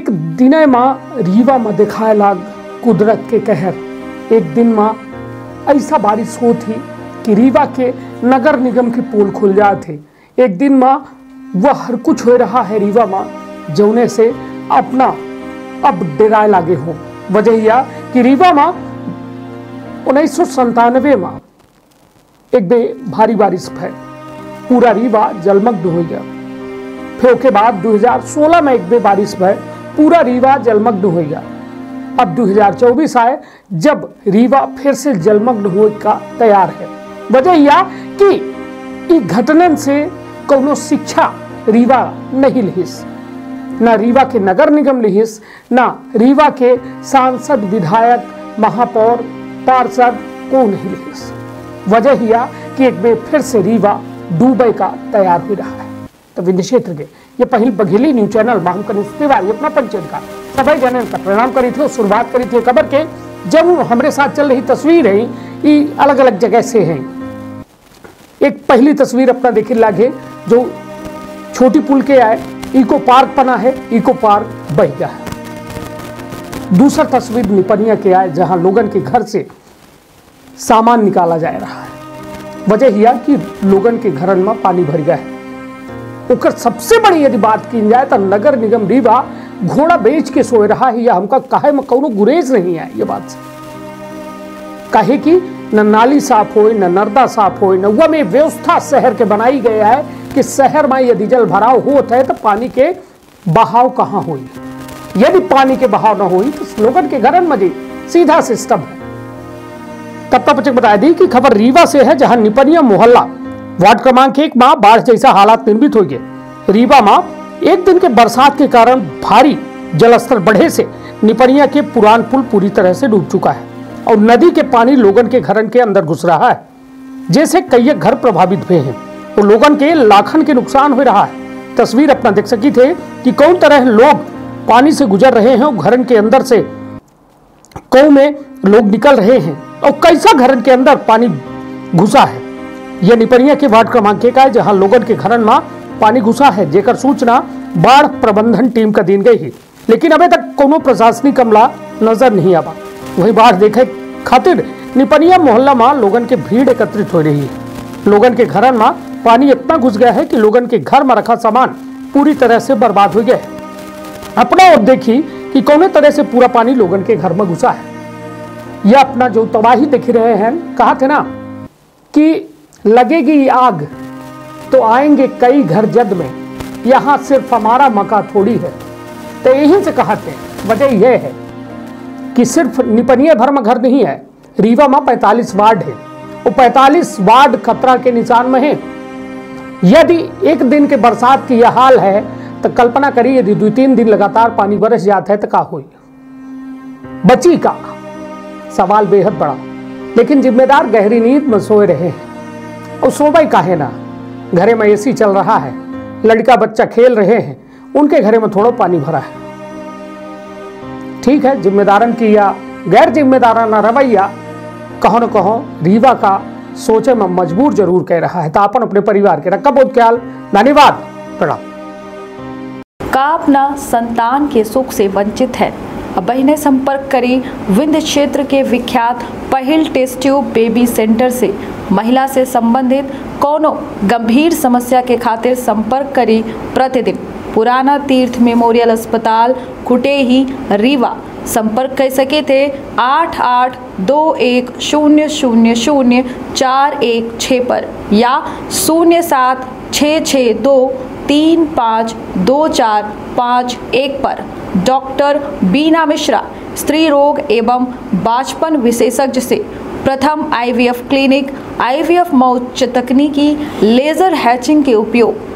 एक दिन माँ रीवा में दिखाए लाग कुदरत के कहर। एक दिन माँ ऐसा बारिश होत ही कि रीवा के नगर निगम के पोल खुल जात है। एक दिन माँ वह हर कुछ हो रहा है रीवा माँ जौने से अपना अब डेराए लागे हो। वजह यह कि रीवा माँ 1997 में एक बे भारी बारिश भय, पूरा रीवा जलमग्न हो गया। फिर उसके बाद 2016 में एक बे बारिश भय, पूरा रीवा जलमग्न हो गया। अब 2024 आए जब रीवा फिर से जलमग्न हो का तैयार है। वजह यह कि इस घटना से कोनो शिक्षा रीवा नहीं लिहिस, ना रीवा के नगर निगम लिहिस, ना रीवा के सांसद विधायक महापौर पार्षद को नहीं लिहिस। वजह यह कि एक बार फिर से रीवा डूबे का तैयार हो रहा है। तो विंध्य क्षेत्र के ये पहली बघेली न्यूज चैनल माहम कर तिवारी अपना परिचय का सभी जन का प्रणाम करी थे और शुरुआत करी थी खबर के। जब हमारे साथ चल रही तस्वीर है ये अलग अलग जगह से है। एक पहली तस्वीर अपना देखे लागे जो छोटी पुल के आए इको पार्क बना है, इको पार्क बह गया है। दूसरा तस्वीर निपनिया के आए जहां लोगन के घर से सामान निकाला जा रहा है। वजह यह कि लोगन के घरन में पानी भर गया है। उकर सबसे बड़ी यदि बात की जाए तो नगर निगम रीवा घोड़ा बेच के सोए रहा है। यह हमका काहे में कोनो गुरेज नहीं है। ये बात काहे कि न नाली साफ हो, न नर्दा साफ हो, न में व्यवस्था शहर के बनाई गया है कि शहर में यदि जल भराव होता है तो पानी के बहाव कहाँ हो। यदि पानी के बहाव न हो तो लोगन के घरन मजे सीधा सिस्टम है। तब तक बता दी कि खबर रीवा से है जहां निपनिया मोहल्ला वार्ड क्रमांक 1 माँ बाढ़ जैसा हालात निर्मित हो गए। रीवा माँ एक दिन के बरसात के कारण भारी जलस्तर बढ़े से निपनिया के पुरान पुल पूरी तरह से डूब चुका है और नदी के पानी लोगन के घरन के अंदर घुस रहा है, जैसे कई घर प्रभावित हुए हैं और लोगन के लाखन के नुकसान हो रहा है। तस्वीर अपना देख सकी थे कि कौन तरह लोग पानी से गुजर रहे हैं और घरन के अंदर से कौ में लोग निकल रहे हैं और कैसा घरन के अंदर पानी घुसा है। यह निपनिया के वार्ड क्रमांक 1 है जहां लोगन के घरन में पानी घुसा है, जेकर सूचना बाढ़ प्रबंधन टीम का दिन गई है, लेकिन अबे तक कोनो प्रशासनिक अमला नजर नहीं आवा। वही बाढ़ देखे खातिर निपनिया मोहल्ला में लोगन के भीड़ एकत्रित हो रही है। लोगन के घरन में पानी इतना घुस गया है कि लोगन के घर में रखा सामान पूरी तरह से बर्बाद हो गया है। अपना और देखी कि कौने तरह से पूरा पानी लोगन के घर में घुसा है। यह अपना जो तबाही देख रहे हैं, कहा थे ना कि लगेगी आग तो आएंगे कई घर जद में, यहाँ सिर्फ हमारा मका थोड़ी है। तो यहीं से कहा थे, वजह यह है कि सिर्फ निपनिया भर में घर नहीं है, रीवा में 45 वार्ड है और 45 वार्ड खतरा के निशान में है। यदि एक दिन के बरसात की यह हाल है तो कल्पना करिए यदि 2-3 दिन लगातार पानी बरस जाता है तो क्या हो बची का सवाल बेहद बड़ा। लेकिन जिम्मेदार गहरी नींद में सोए रहे हैं और सोबई काहे ना, घरे में एसी चल रहा है, लड़का बच्चा खेल रहे हैं, उनके घरे में थोड़ा पानी भरा है। ठीक है, जिम्मेदारन की या गैर जिम्मेदाराना रवैया कहो न कहो रीवा का सोचे में मजबूर जरूर कह रहा है। तो अपन अपने परिवार के रखा बहुत ख्याल। धन्यवाद, प्रणाम। का अपना संतान के सुख से वंचित है? अब बहने संपर्क करी विंध्य क्षेत्र के विख्यात पहिल टेस्ट ट्यूब बेबी सेंटर से। महिला से संबंधित कोनो गंभीर समस्या के खातिर संपर्क करी प्रतिदिन पुराना तीर्थ मेमोरियल अस्पताल खुटेही रीवा। संपर्क कर सके थे 8821000416 पर या 07662352451 पर। डॉक्टर बीना मिश्रा स्त्री रोग एवं बाछपन विशेषज्ञ से प्रथम IVF क्लिनिक, IVF मौच तकनीकी, लेजर हैचिंग के उपयोग,